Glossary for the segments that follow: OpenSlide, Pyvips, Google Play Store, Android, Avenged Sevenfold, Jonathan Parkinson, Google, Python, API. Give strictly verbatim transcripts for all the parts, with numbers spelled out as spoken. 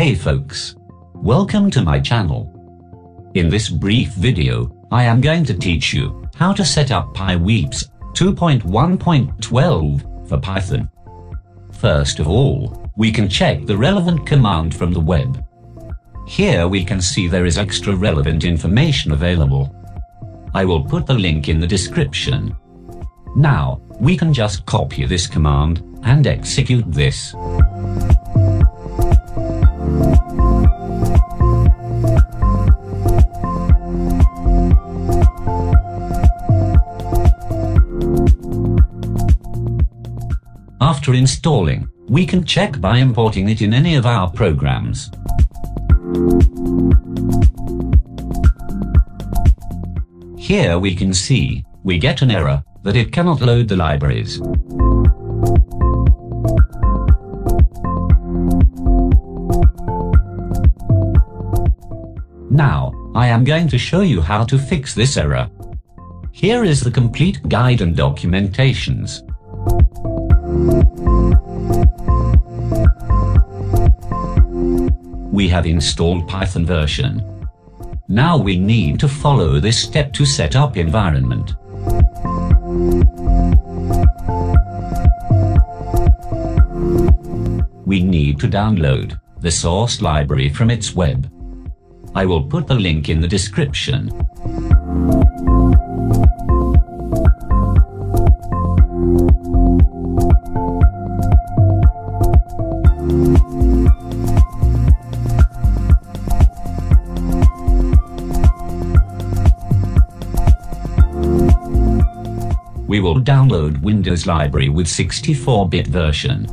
Hey folks, welcome to my channel. In this brief video, I am going to teach you how to set up Pyvips two point one point twelve for Python. First of all, we can check the relevant command from the web. Here we can see there is extra relevant information available. I will put the link in the description. Now, we can just copy this command and execute this. After installing, we can check by importing it in any of our programs. Here we can see, we get an error that it cannot load the libraries. Now, I am going to show you how to fix this error. Here is the complete guide and documentations. We have installed Python version. Now we need to follow this step to set up environment. We need to download the source library from its web. I will put the link in the description. We will download Windows library with sixty-four bit version.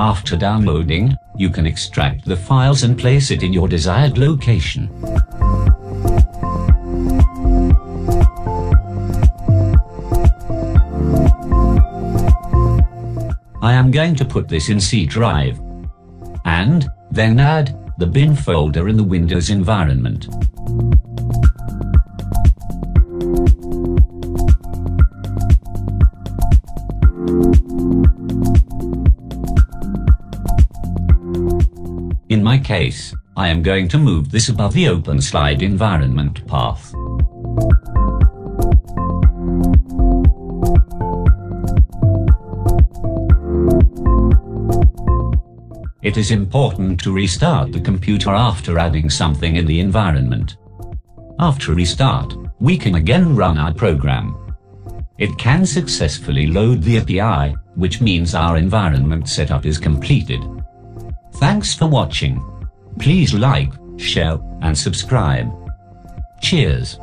After downloading, you can extract the files and place it in your desired location. I am going to put this in C drive and then add the bin folder in the Windows environment. In my case, I am going to move this above the OpenSlide environment path. It is important to restart the computer after adding something in the environment. After restart, we can again run our program. It can successfully load the A P I, which means our environment setup is completed. Thanks for watching. Please like, share, and subscribe. Cheers.